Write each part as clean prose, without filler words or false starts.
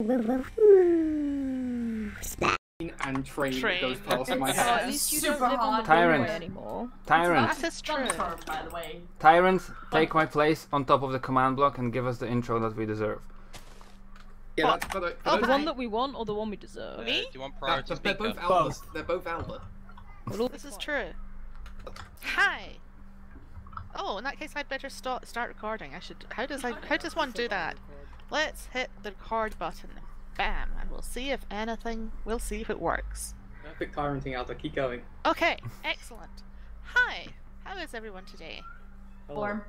And train goes past my head. At least you don't live on the Tyrant anymore. Tyrant. That's true. By the way. Tyrant, take my place on top of the command block and give us the intro that we deserve. Yeah, that's the one that we want or the one we deserve? Me? Do you want priority? They're both Albert. They're both Albert. Well, this is true. Hi. Oh, in that case, I'd better start recording. I should. How does one do that? Let's hit the record button. Bam, and we'll see if anything. We'll see if it works. Perfect parenting, Alda. Keep going. Okay, excellent. Hi. How is everyone today? Hello. Warm.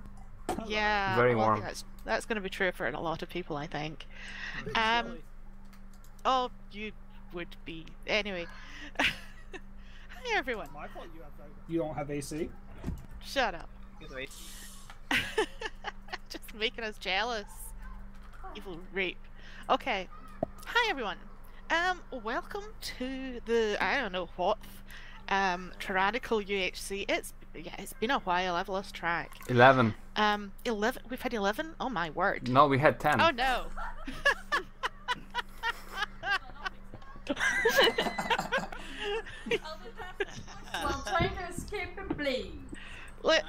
Hello. Yeah. Very warm. That's going to be true for a lot of people, I think. Oh, you would be anyway. Hi, everyone. My fault. You don't have AC. Shut up. Just making us jealous. Evil rape. Okay. Hi everyone. Welcome to the I don't know what tyrannical UHC. It's been a while. I've lost track. 11. 11. We've had 11. Oh my word. No, we had 10. Oh no. While trying to escape the plane. While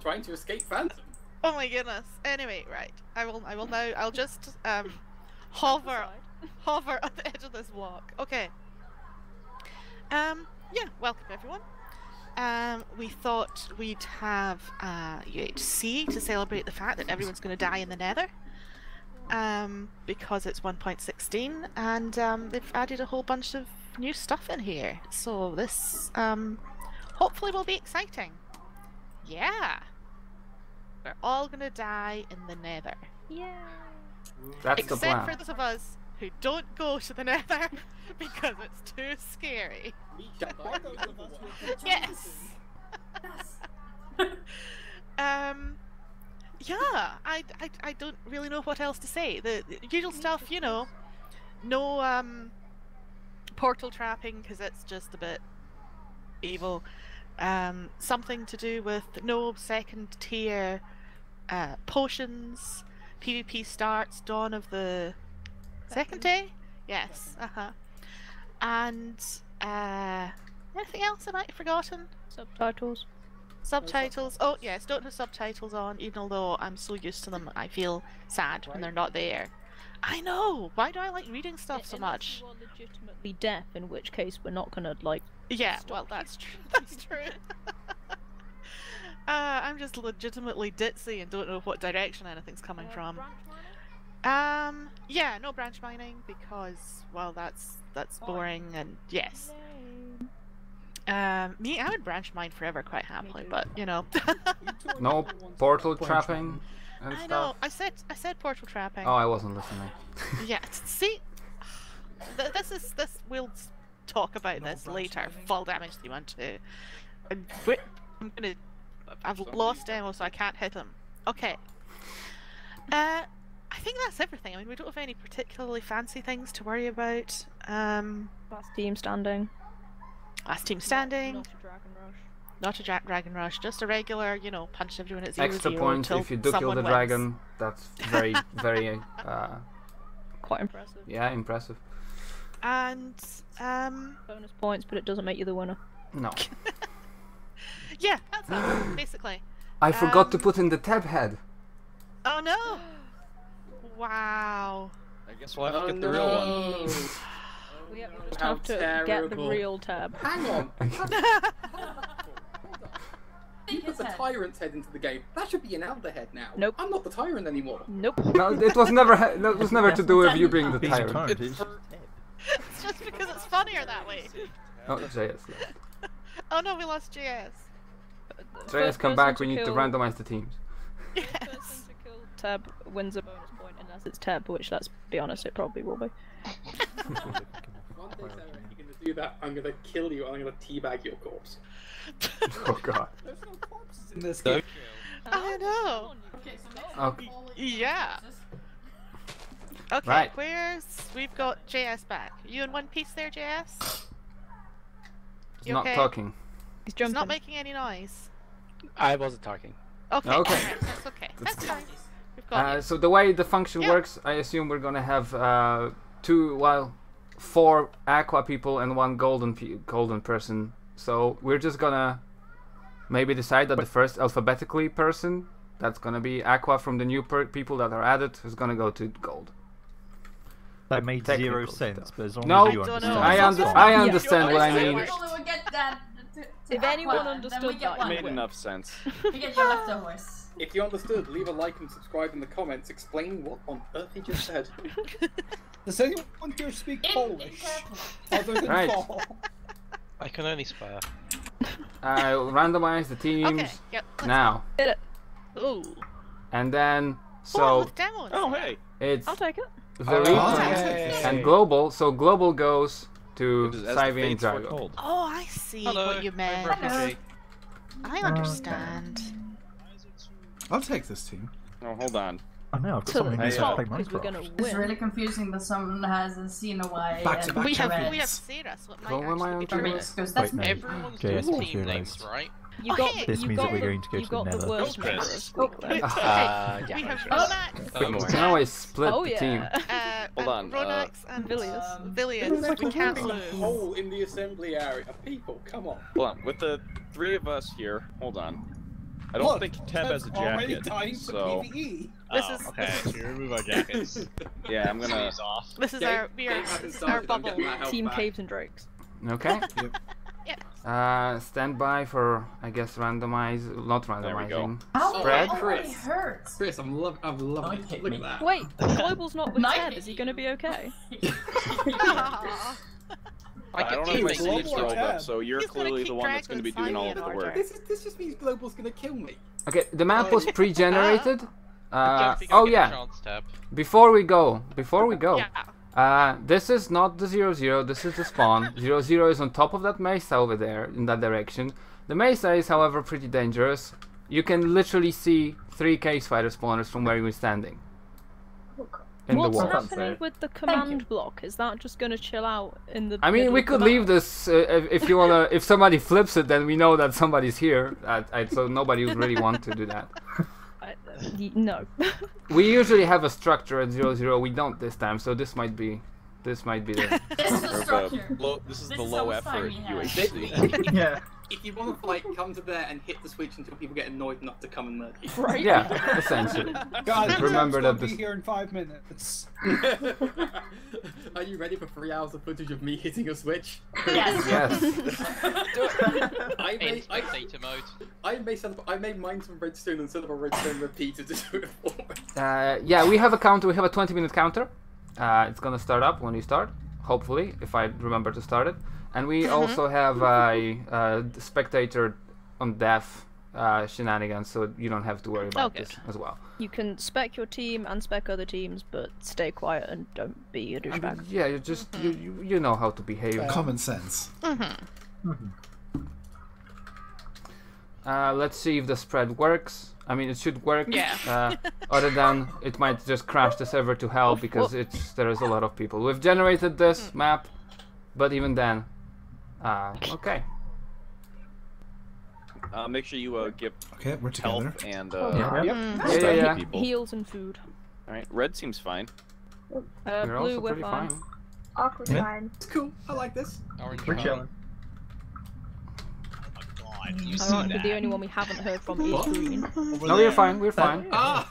trying to escape Phantom. Oh my goodness. Anyway, right. I will now. I'll just hover at the edge of this block. Okay. Yeah. Welcome everyone. We thought we'd have UHC to celebrate the fact that everyone's going to die in the Nether. Because it's 1.16 and they've added a whole bunch of new stuff in here. So this hopefully will be exciting. Yeah. We're all gonna die in the Nether. Yeah. That's the plan. Except for those of us who don't go to the Nether because it's too scary. Yes. Yeah. I don't really know what else to say. The usual stuff, you know. No portal trapping because it's just a bit evil. Something to do with no second tier potions, PvP starts dawn of the second day? Yes, and anything else I might have forgotten? Subtitles. Subtitles, oh yes, don't have subtitles on even although I'm so used to them I feel sad when they're not there. I know! Why do I like reading stuff so much? Unless you are legitimately deaf, in which case we're not gonna, like... Yeah, well, that's true. That's true. I'm just legitimately ditzy and don't know what direction anything's coming from. Branch mining? Yeah, no branch mining because, well, that's boring and, yes. Me, I would branch mine forever quite happily, but, you know. No portal trapping? I stuff. Know. I said portal trapping. Oh, I wasn't listening. Yeah. See, this. We'll talk about this later. Anything. Fall damage if you want to. I'm gonna. I've lost ammo, so I can't hit him. Okay. I think that's everything. I mean, we don't have any particularly fancy things to worry about. Last team standing. Last team standing. Not a dragon rush. Not a dragon rush, just a regular, you know, punch everyone at 0-0 extra points if you do kill the dragon. That's very, very... quite impressive. Yeah, impressive. And... bonus points, but it doesn't make you the winner. No. Yeah, that's it, basically. I forgot to put in the Teb head. Oh no! Wow. I guess we'll have to get the real one. We just have to get the real Teb. Hang on! You put the Tyrant's head into the game. That should be an Elder head now. Nope. I'm not the Tyrant anymore. Nope. No, it was never to do with you being the Tyrant. It's just because it's funnier that way. Oh, JS. Oh no, we lost JS. JS, come back. We need to randomize the teams. Yes. First person to kill Teb wins a bonus point unless it's Teb, which let's be honest, it probably will be. One day, Sarah, if you're gonna do that, I'm gonna kill you and I'm gonna teabag your corpse. Oh god. There's no corpses in this game. I know. Okay, so okay. Yeah. Okay, right. We've got JS back. Are you in one piece there, JS? He's not okay? Talking. He's jumping. He's not making any noise. I wasn't talking. Okay. Okay. That's okay. That's fine. We've So the way the function works, I assume we're gonna have four aqua people and one golden person. So we're just gonna maybe decide that the first alphabetically person that's gonna be aqua from the new people that are added is gonna go to gold. That made zero sense. But as long as you understand. I understand what I mean. If anyone understood that, it made enough sense. You get your leftover horse. If you understood, leave a like and subscribe in the comments explaining what on earth he just said. Does anyone here speak Polish? Other than Paul? I can only spare. I will randomize the teams now. Ooh. And then, so... Oh, hey! It's... I'll take it. The region and global, so global goes to Cyvendra. Oh, I see what you meant. I understand. I'll take this team. Oh, hold on. I know, I've got something to play. It's really confusing that someone hasn't seen a while. We have Sarah's, what might actually be true. That's everyone's team names, right? This means that we're going to go to the Nether. We have Ronax. We can always split the team. Hold on. Ronax and Villiers. We can't lose. There's a hole in the assembly area. People, come on. Hold on. With the three of us here, hold on. I don't think Teb has a jacket, so... This is here, remove our jackets. Yeah, I'm gonna... This is our bubble. Team Caves and Drakes. Okay. Stand by for, I guess, randomizing. How spread? Chris. Hurts. Chris, I'm loving it. Look at that. Wait, Global's not with Teb, is he gonna be okay? I don't know if my team's rolled up, so you're clearly the one that's going to be doing all of the work. This just means Global's going to kill me. Okay, the map was pre-generated. Before we go, this is not the 0-0, this is the spawn. 0-0 is on top of that mesa over there, in that direction. The mesa is, however, pretty dangerous. You can literally see 3 case fighter spawners from where you were standing. What's happening with the command block? Is that just going to chill out in the? I mean, we could leave this if you wanna. If somebody flips it, then we know that somebody's here. So nobody would really want to do that. No. We usually have a structure at 0-0. We don't this time, so this might be the. This is the structure. This is the low effort UHC. Yeah. If you want to, like, come to there and hit the switch until people get annoyed enough to come and murder you. Right? Yeah, essentially. Guys, remember that this... be here in 5 minutes. Are you ready for 3 hours of footage of me hitting a switch? Yes. I made mine some redstone instead of a redstone repeater to do it for. Yeah, we have a counter. We have a 20-minute counter. It's gonna start up when you start. Hopefully, if I remember to start it. And we also have a spectator on death shenanigans, so you don't have to worry about this as well. You can spec your team and spec other teams, but stay quiet and don't be a douchebag. Yeah, you just you know how to behave. Common sense. Let's see if the spread works. I mean, it should work. Yeah. Other than it might just crash the server to hell because there is a lot of people. We've generated this map, but even then. Okay. Make sure you give we're together. Health and heals and food. All right, red seems fine. Blue, we're fine. Awkward fine. It's cool. I like this. Orange, we're chilling. Oh my god, you see that? The only one we haven't heard from is green. No, you're fine. We're fine. Oh,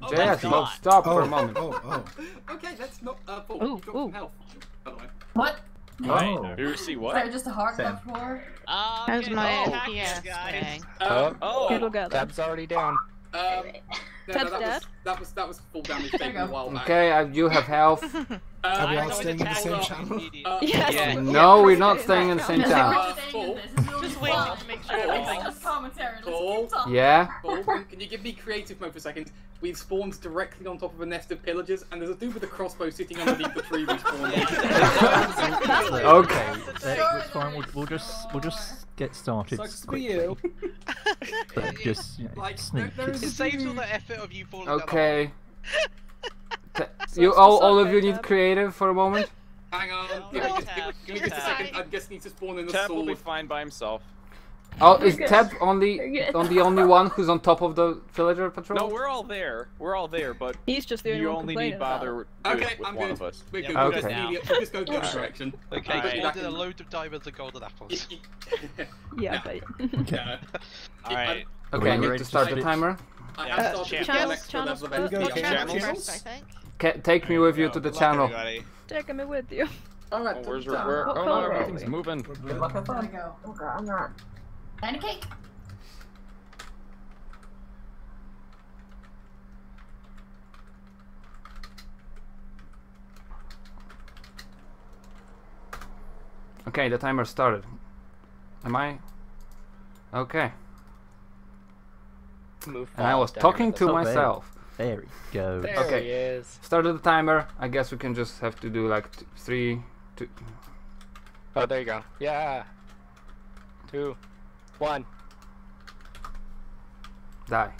JS, stop for a moment. Okay, that's not help. What? Oh. You see what? Is that just a heart left for? That was my guys. Tab's already down. Tab's dead. That was full damage taken a while back. Okay, you have health. Are we all staying in the same channel? Yeah. No, we're not staying in the same channel. Just waiting to make sure everything's... Yeah? Can you give me creative mode for a second? We've spawned directly on top of a nest of pillagers, and there's a dude with a crossbow sitting underneath the tree we spawned. Okay. That's fine. We'll just get started. Sucks for you. Just sneak. It saves all the effort of you falling down. Okay. You all of you need creative for a moment. Hang on. Give me just a second. I just need to spawn in the sword. Tab will be fine by himself. Oh, is Teb on the only one who's on top of the villager patrol? No, we're all there. We're all there, but he's just the only need bother. Okay, I'm good. We're good. We'll just go the other direction. Okay, we did a load of diamonds and golden apples. Yeah, but. All right. Okay, I'm ready to start the timer. I think. Take me with you to the channel. Take me with you. Oh, where's your where? Oh no, everything's moving. Good luck. I'm not. And a cake. Okay, the timer started. Am I? Okay. Move and I was talking to myself. There we go. There okay. He is. Started the timer. I guess we can just have to do like three, two. Oh, there you go. Yeah. 2, 1. Die.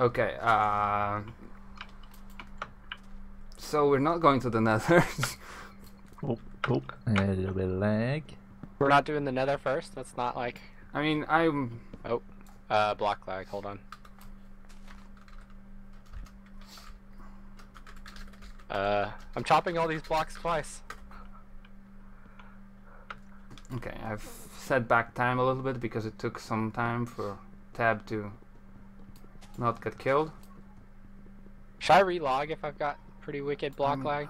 Okay, so we're not going to the Nether. A little bit lag. We're not doing the Nether first? That's not like... I mean, I'm... Oh, block lag, hold on. I'm chopping all these blocks twice. Okay, I've set back time a little bit because it took some time for Tab to... not get killed. Should I relog if I've got pretty wicked block lag?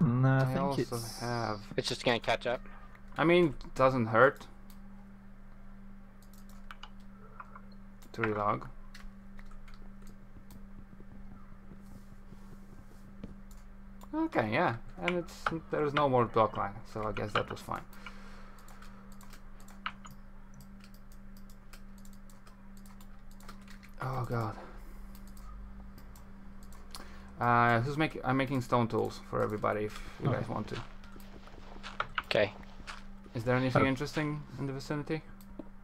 No, I think I also have. It's just gonna catch up. I mean, it doesn't hurt to relog. Okay, yeah, and there's no more block lag, so I guess that was fine. Oh god. I'm making stone tools for everybody if you guys want to. Okay. Is there anything interesting in the vicinity?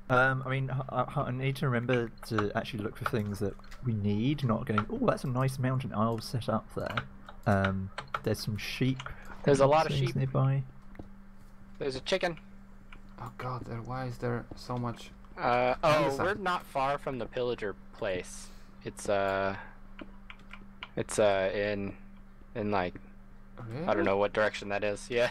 I mean, I need to remember to actually look for things that we need, not going, oh, that's a nice mountain I'll set up there. There's some sheep. There's a lot of sheep nearby. There's a chicken. Oh god, why is there so much? Oh, we're not far from the pillager place. It's in like, really? I don't know what direction that is. Yeah,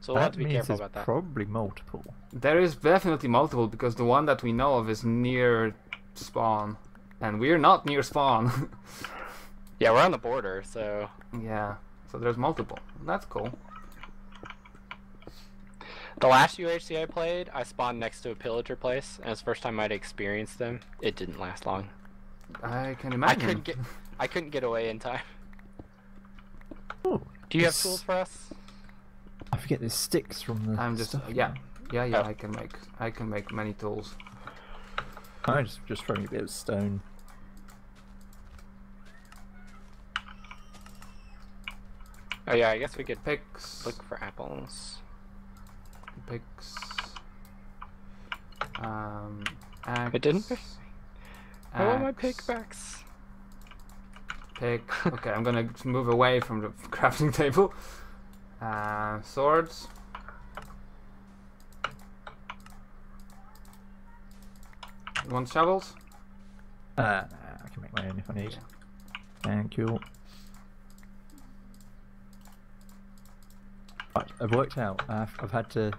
so we'll have to be careful about that. Probably multiple. There is definitely multiple because the one that we know of is near spawn, and we're not near spawn. Yeah, we're on the border, so. Yeah, so there's multiple. That's cool. The last UHC I played, I spawned next to a pillager place, and it's the first time I'd experienced them. It didn't last long. I can imagine. I couldn't get away in time. Ooh, do you have tools for us? I forget the sticks from the. I'm just stuff. Yeah. I can make many tools. I'm just throwing a bit of stone. Oh yeah, I guess we could picks. Look for apples. Picks. Axe. It didn't pick. I want my pickaxe. Pick. Okay, I'm gonna move away from the crafting table. Swords. You want shovels? I can make my own if I need. Thank you. Right, I've worked out. I've had to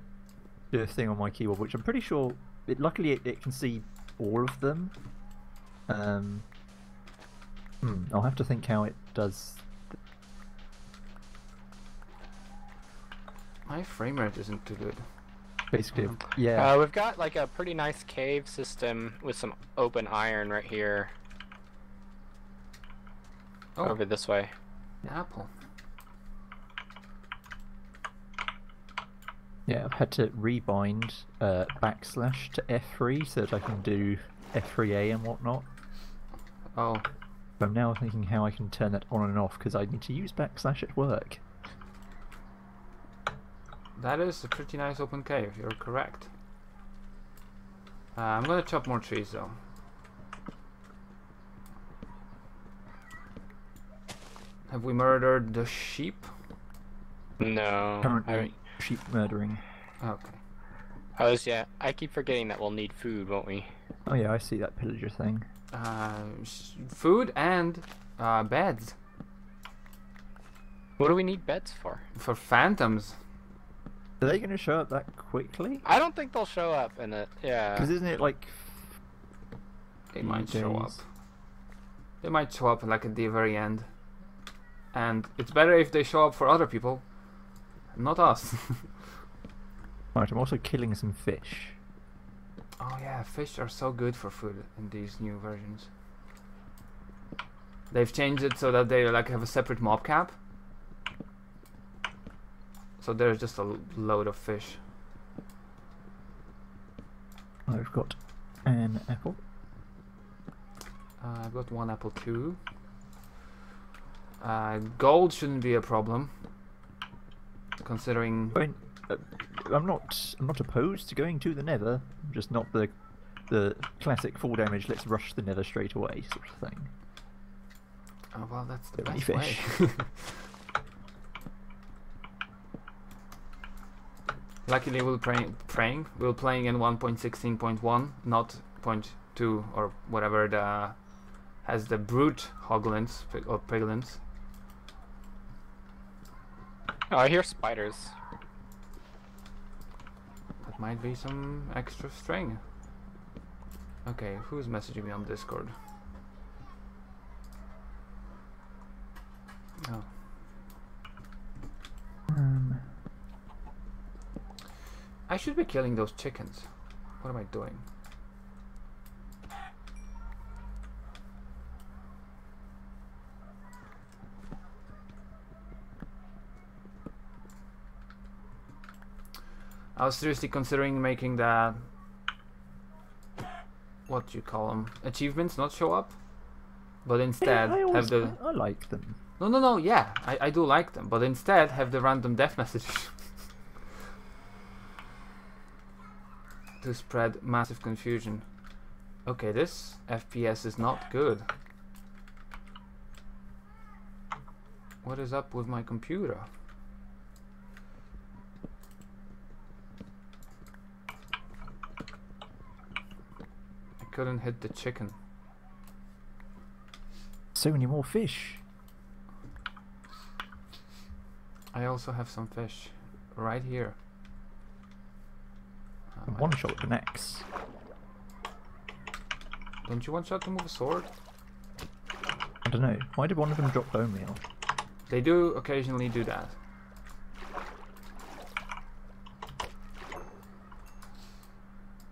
do a thing on my keyboard, which I'm pretty sure. Luckily, it can see all of them. I'll have to think how it does. My frame rate isn't too good. Basically, yeah. We've got like a pretty nice cave system with some open iron right here. Oh. Over this way. An apple. Yeah, I've had to rebind backslash to F3 so that I can do F3A and whatnot. Oh. But I'm now thinking how I can turn that on and off because I need to use backslash at work. That is a pretty nice open cave, you're correct. I'm gonna chop more trees though. Have we murdered the sheep? No. Currently sheep murdering. Okay. Yeah, I keep forgetting that we'll need food, won't we? Oh yeah, I see that pillager thing. Food and beds. What do we need beds for? For phantoms. Are they going to show up that quickly? I don't think they'll show up in it, yeah. Because isn't it like... They might show up. They might show up like at the very end. And it's better if they show up for other people, not us. Alright, I'm also killing some fish. Oh yeah, fish are so good for food in these new versions. They've changed it so that they like have a separate mob cap. So there's just a load of fish. I've got an apple. I've got one apple too. Gold shouldn't be a problem, considering. I mean, I'm not opposed to going to the Nether. Just not the classic fall damage. Let's rush the Nether straight away sort of thing. Oh well, that's the best way. Luckily, we're playing in 1.16.1, not 0.2 or whatever the has the brute hoglins or piglins. Oh, I hear spiders. That might be some extra string. Okay, who's messaging me on Discord? Oh. I should be killing those chickens. What am I doing? I was seriously considering making the... What do you call them? Achievements not show up? But instead yeah, have the... I like them. No, yeah. I do like them. But instead have the random death message. To spread massive confusion. Okay, this FPS is not good. What is up with my computer? I couldn't hit the chicken. So many more fish. I also have some fish right here. One shot with an axe. Don't you one shot them with a sword? I don't know. Why did one of them drop bone meal? They do occasionally do that.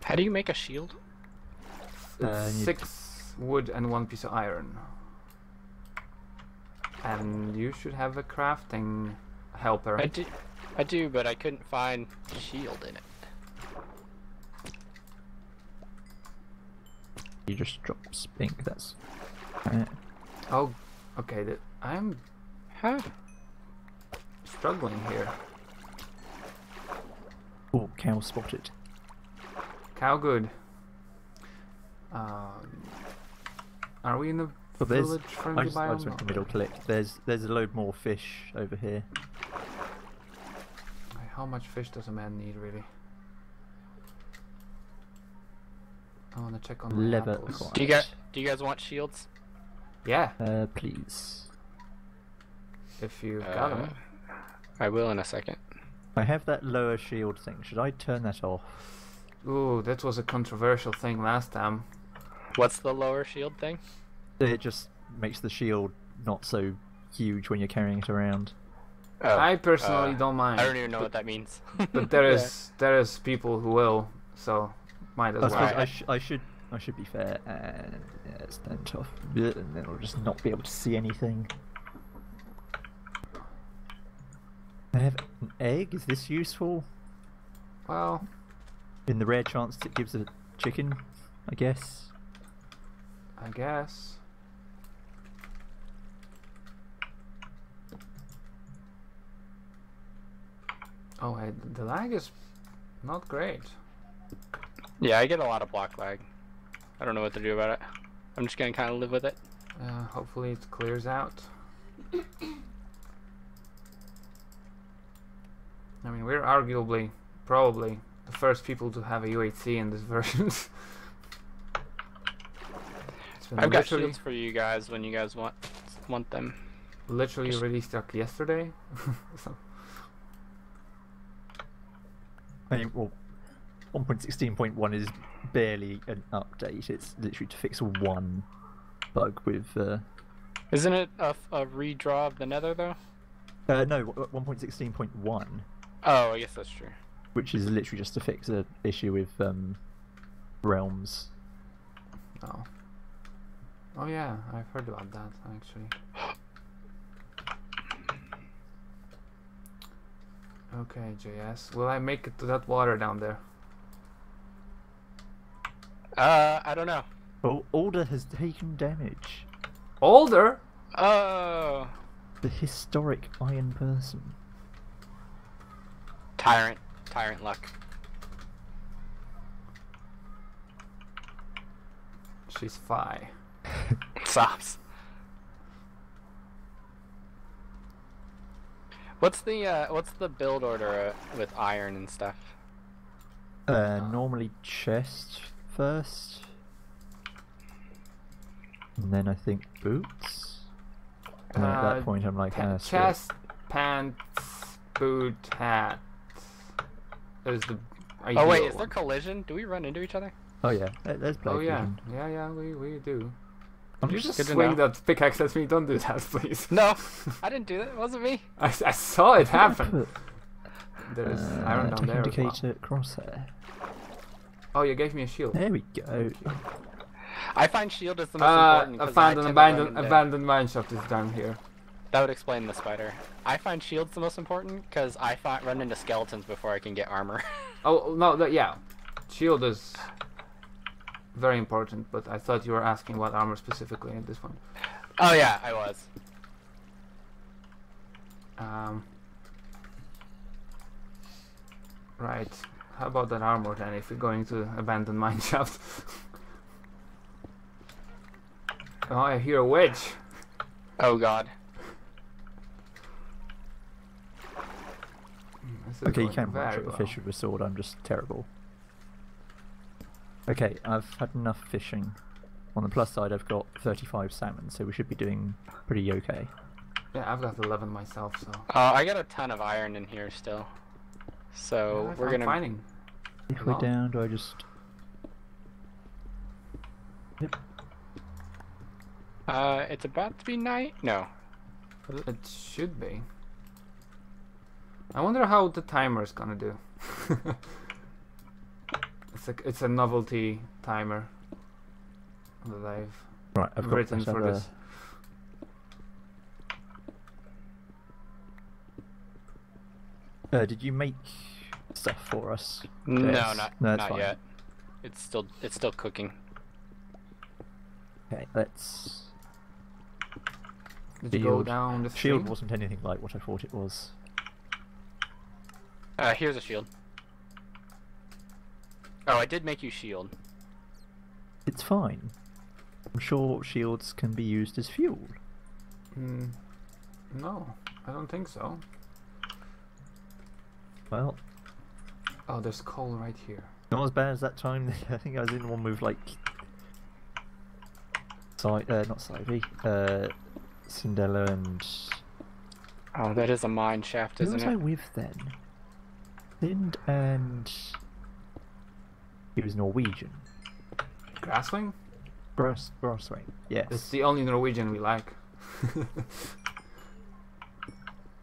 How do you make a shield? It's 6 wood and 1 piece of iron. And you should have a crafting helper. I do, but I couldn't find a shield in it. You just drop spink, that's... Oh, okay, I'm... Huh? Struggling here. Oh, cow spotted. Cow good. Are we in the village friendly biome? I just went to middle click. There's a load more fish over here. How much fish does a man need, really? I want to check on the leather. Do you guys want shields? Yeah. Please. If you've got them. I will in a second. I have that lower shield thing. Should I turn that off? Ooh, that was a controversial thing last time. What's the lower shield thing? It just makes the shield not so huge when you're carrying it around. Oh, I personally don't mind. I don't even know what that means. But there is there is people who will, so might as well. I should be fair and it's then tough, and then we'll just not be able to see anything. I have an egg. Is this useful? Well, in the rare chance it gives a chicken, I guess. I guess. Oh, hey, the lag is not great. Yeah, I get a lot of block lag. I don't know what to do about it. I'm just gonna kind of live with it. Hopefully it clears out. I mean, we're arguably, probably, the first people to have a UHC in this version. I've got shields for you guys when you guys want them. Literally released like yesterday. So. I mean, well, 1.16.1 is barely an update. It's literally to fix one bug with. Isn't it a redraw of the Nether though? No, 1.16.1. Oh, I guess that's true. Which is literally just to fix an issue with realms. Oh. Oh yeah, I've heard about that actually. Okay, JS. Will I make it to that water down there? I don't know. Oh, Alder has taken damage. Alder? Oh. The historic iron person. Tyrant. Tyrant luck. She's fi. Sops. What's the build order with iron and stuff? Normally chest first, and then I think boots. And at that point, I'm like chest, pants, boot, hat. Is the oh wait, is there collision? Do we run into each other? Oh yeah, there's collision. Yeah, we do. Did you just swing that pickaxe at me? Don't do that, please. No, I didn't do that. It wasn't me. I saw it happen. There's iron down there. Indicator crosshair. Oh, you gave me a shield. There we go. I find shield is the most important. I found an abandoned mineshaft is down here. That would explain the spider. I find shield's the most important because I run into skeletons before I can get armor. Oh no, yeah, shield is very important, but I thought you were asking what armor specifically in this one. Oh yeah, I was. Right. How about that armor then, if we're going to abandon mineshaft? Oh, I hear a witch. Oh god. Okay, you can watch the fish with a sword, I'm just terrible. Okay, I've had enough fishing. On the plus side, I've got 35 salmon, so we should be doing pretty okay. Yeah, I've got 11 myself, so... I got a ton of iron in here still. So, yeah, we're gonna... Mining. If we're down, do I just... Yep. It's about to be night? No. It should be. I wonder how the timer's gonna do. It's a novelty timer that I've written for this. Did you make stuff for us? No, not yet. It's still cooking. Okay, let's. Did you go down the shield? Wasn't anything like what I thought it was. Here's a shield. Oh, I did make you shield. It's fine. I'm sure shields can be used as fuel. Mm. No, I don't think so. Well. Oh, there's coal right here. Not as bad as that time. I think I was in one move like... not Cyvy. Cinderella and... Oh, that is a mine shaft, isn't it? Who was I with then? Lind and... He was Norwegian. Grasswing? Grasswing, yes. It's the only Norwegian we like.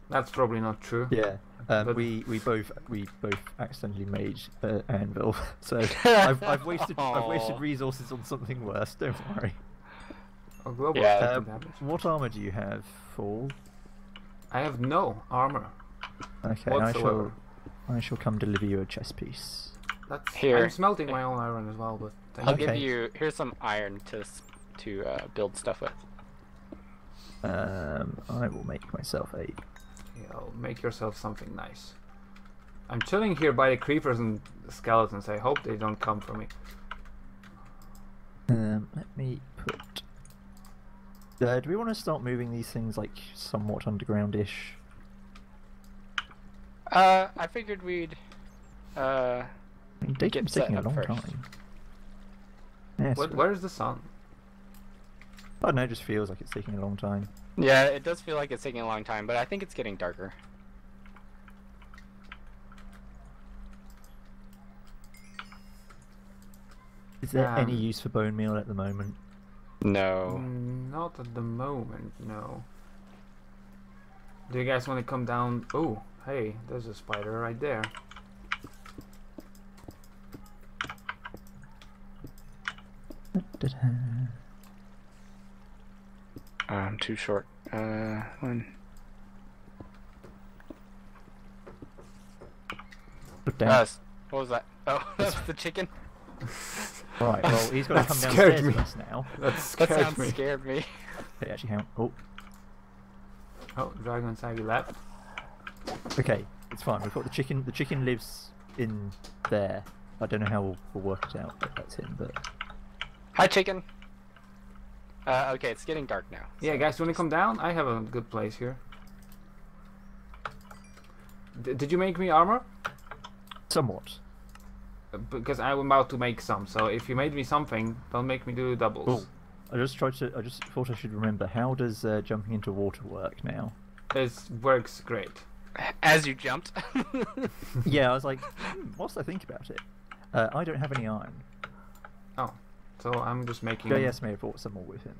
That's probably not true. Yeah. We both accidentally made an anvil, so I've wasted resources on something worse. Don't worry. Oh, yeah. What armor do you have, Fall? I have no armor. Okay, I shall come deliver you a chest piece. That's here. I'm smelting my own iron as well, but thank I'll give you here's some iron to build stuff with. I will make myself a. I'll make yourself something nice. I'm chilling here by the creepers and the skeletons. I hope they don't come for me. Let me put... do we want to start moving these things like somewhat underground-ish? I figured we'd... I mean, daytime's taking a long time. Yeah, where is the sun? I don't know, it just feels like it's taking a long time. Yeah, it does feel like it's taking a long time, but I think it's getting darker. Is there any use for bone meal at the moment? No. Not at the moment, no. Do you guys want to come down? Oh, hey, there's a spider right there. I'm too short. One. What was that? Oh, that's the chicken. Right. Well, he's got to come downstairs with us now. That scared me. They actually help. Oh. Oh, dragon inside your lap. Okay, it's fine. We've got the chicken. The chicken lives in there. I don't know how we'll work it out if that's him, but. Hi, chicken. Okay, it's getting dark now. So yeah, guys, you want to come down? I have a good place here. Did you make me armor? Somewhat. Because I'm about to make some, so if you made me something, don't make me do doubles. Cool. I just thought I should remember. How does jumping into water work now? It works great. As you jumped? Yeah, I was like, whilst I think about it, I don't have any iron. Oh. So I'm just making... JS may have brought some more with him.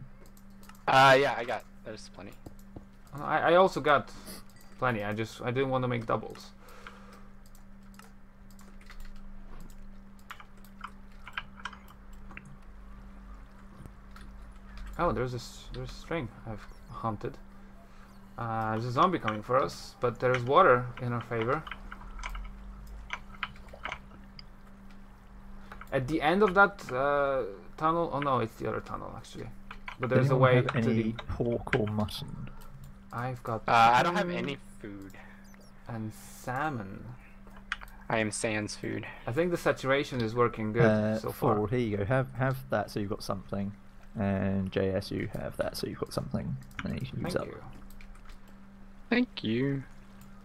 Yeah, I got... There's plenty. I also got plenty. I didn't want to make doubles. Oh, there's a string I've hunted. There's a zombie coming for us, but there's water in our favor. At the end of that... tunnel? Oh no, it's the other tunnel actually. But there's a way have to any pork or mutton. I've got. I don't have any food. And salmon. I am sans food. I think the saturation is working good so far. Four, here you go. Have that, so you've got something. And JSU have that, so you've got something. And you can use up. Thank you.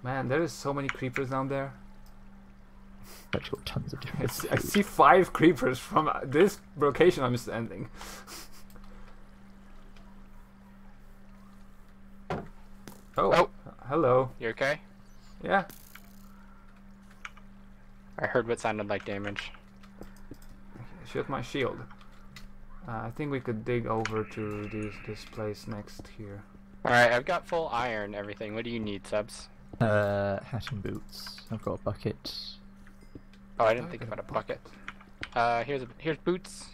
Man, there is so many creepers down there. I've got tons of different I see 5 creepers from this location I'm standing. Oh, hello. You okay? Yeah. I heard what sounded like damage. Shoot my shield. I think we could dig over to this place next here. Alright, I've got full iron, everything. What do you need, Subs? Hat and boots. I've got a bucket. Oh, I didn't think about a bucket. Here's boots.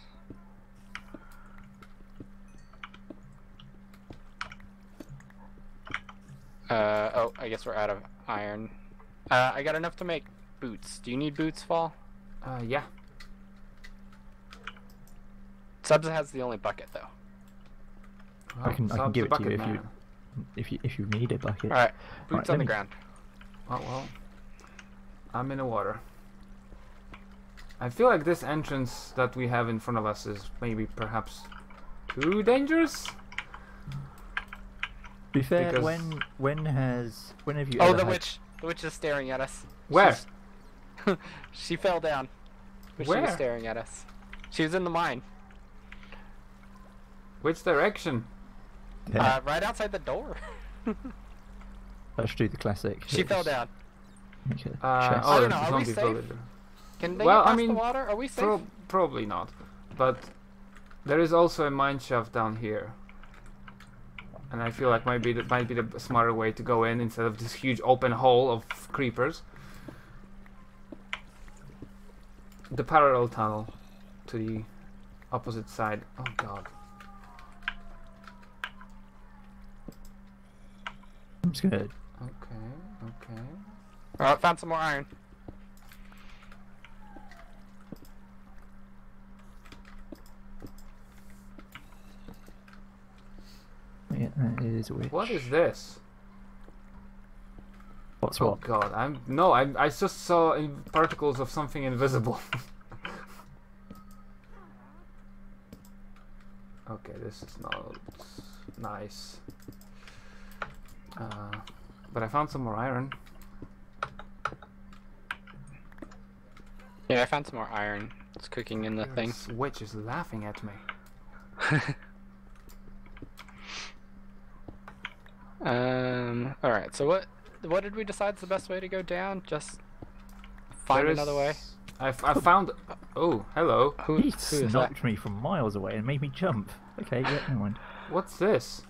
Oh, I guess we're out of iron. I got enough to make boots. Do you need boots, Fall? Yeah. Subs has the only bucket though. Oh, I can give it to you if you need a bucket. All right, boots on the ground. Oh well, I'm in the water. I feel like this entrance that we have in front of us is maybe perhaps too dangerous. Be fair. Because when have you? Oh, the witch! The witch is staring at us. Where? She fell down. Where? She was staring at us. She was in the mine. Which direction? Yeah. Right outside the door. I should do the classic. She fell down. Okay. I don't know. Are we safe? Villager. Can they get past the water? Are we safe? Probably not. But there is also a mine shaft down here. and I feel like maybe that might be the smarter way to go in instead of this huge open hole of creepers. The parallel tunnel to the opposite side. Oh god. It's good. Okay. Alright, found some more iron. Yeah, that is weird. What is this? What's what? Oh god, I just saw particles of something invisible. Okay, this is not nice. But I found some more iron. Yeah, I found some more iron. It's cooking in the thing. This witch is laughing at me. Alright, so what did we decide's the best way to go down? Just find another way? I found... Oh, hello. He knocked me from miles away and made me jump. Okay, yeah, never mind. What's this?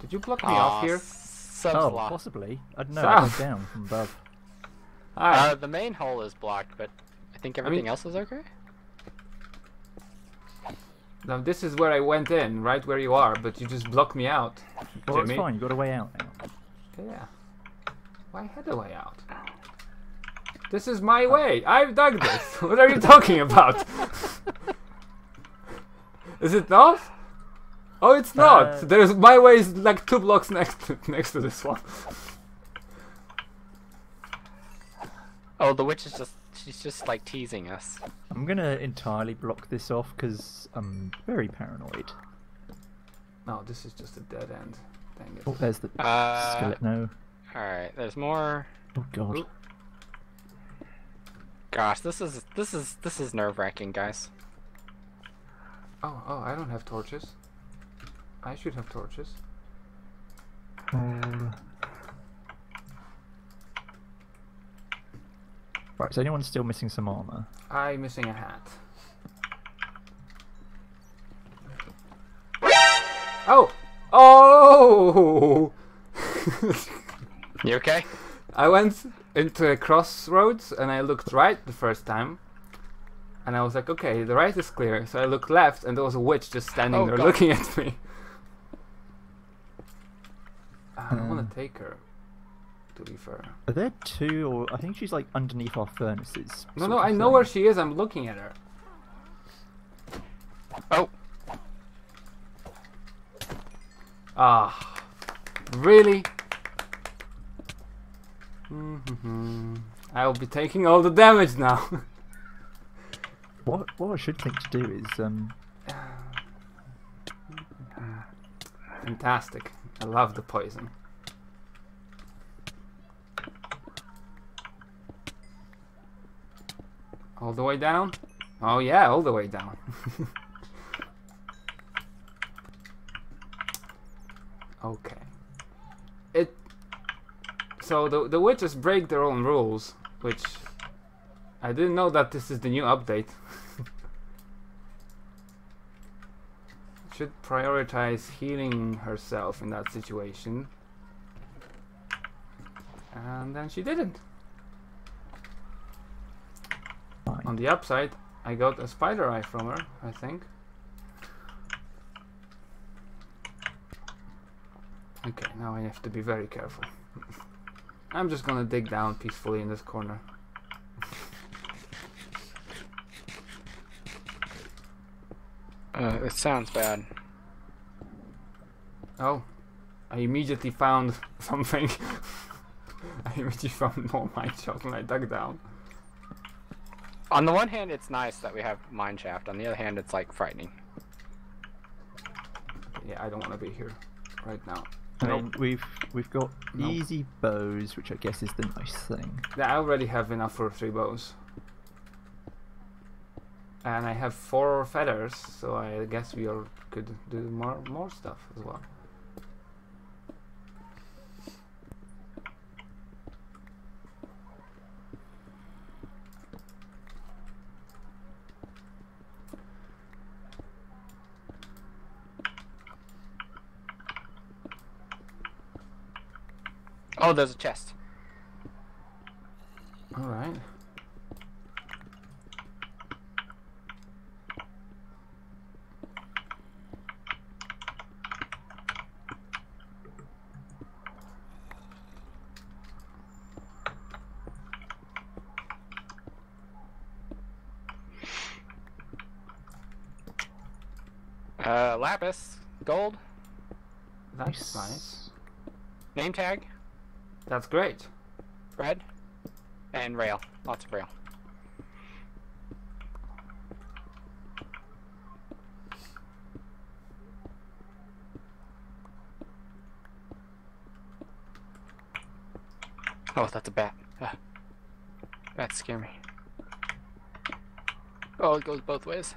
Did you block me off here? Oh, possibly. I don't know, I went down from above. The main hole is blocked, but I think everything else is okay? Now this is where I went in, right where you are, but you just blocked me out. Well, it's fine, you got a way out now. Yeah. Well, I had a way out. This is my way! I've dug this! What are you talking about? Is it not? Oh, it's not! There's my way is like 2 blocks next to this one. Oh, the witch is just... She's just like teasing us. I'm gonna entirely block this off because I'm very paranoid. No, this is just a dead end. Dang it. Oh, there's the skeleton. No. Alright, there's more. Oh god. Ooh. Gosh, this is nerve-wracking, guys. Oh, I don't have torches. I should have torches. Right, so anyone's still missing some armor? I'm missing a hat. Oh! Oh! You okay? I went into a crossroads and I looked right the first time. And I was like, okay, the right is clear. So I looked left and there was a witch just standing there looking at me. I don't want to take her, to be fair. Are there two, or I think she's like underneath our furnaces. No, I know where she is, I'm looking at her. Oh! Ah. Really? I'll be taking all the damage now. What I should think to do is fantastic. I love the poison. All the way down? Oh yeah, all the way down. Okay. So the witches break their own rules, which I didn't know that this is the new update. Should prioritize healing herself in that situation. And then she didn't. Fine. On the upside, I got a spider eye from her, I think. Okay, now I have to be very careful. I'm just gonna dig down peacefully in this corner. It sounds bad. Oh, I immediately found something. I immediately found more mine shaft when I dug down. On the one hand, it's nice that we have mine shaft. On the other hand, it's like frightening. Yeah, I don't want to be here right now. I mean, we've got easy bows, which I guess is the nice thing. Yeah, I already have enough for 3 bows. And I have 4 feathers, so I guess we could do more stuff as well. Oh, there's a chest. Alright. Lapis. Gold. That's nice. Name tag. That's great. Bread. And rail. Lots of rail. Oh, that's a bat. Bats scare me. Oh, it goes both ways.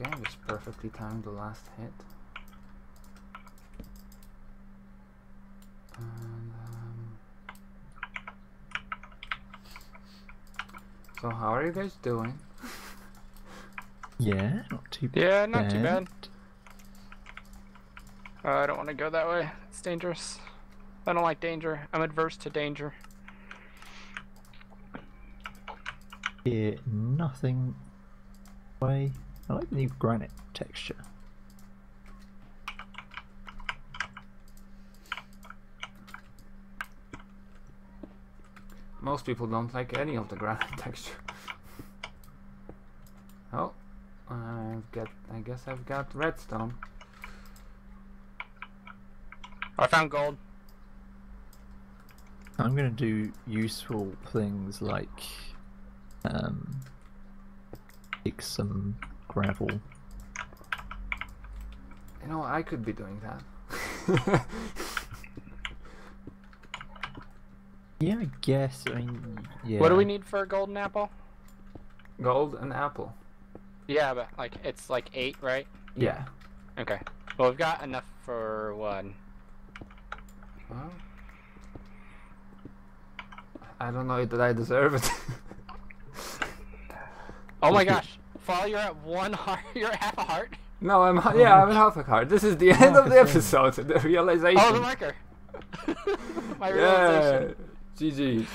Okay, I just perfectly timed the last hit. And, so how are you guys doing? Yeah, not too bad. Yeah, not too bad. I don't want to go that way. It's dangerous. I don't like danger. I'm adverse to danger. Yeah, nothing way. I like the new granite texture. Most people don't like any of the granite texture. Oh, I guess I've got redstone. I found gold. I'm gonna do useful things like take some gravel. You know, I could be doing that. Yeah, I guess. I mean, yeah. What do we need for a golden apple? Gold and apple. Yeah, but like it's like 8, right? Yeah. Okay. Well, we've got enough for one. Well, I don't know that I deserve it. Oh my gosh! Fall, you're at 1 heart. You're at half a heart. No, I'm at half a heart. This is the end of the episode. The realization. Oh, the marker. My realization. Yeah. GG.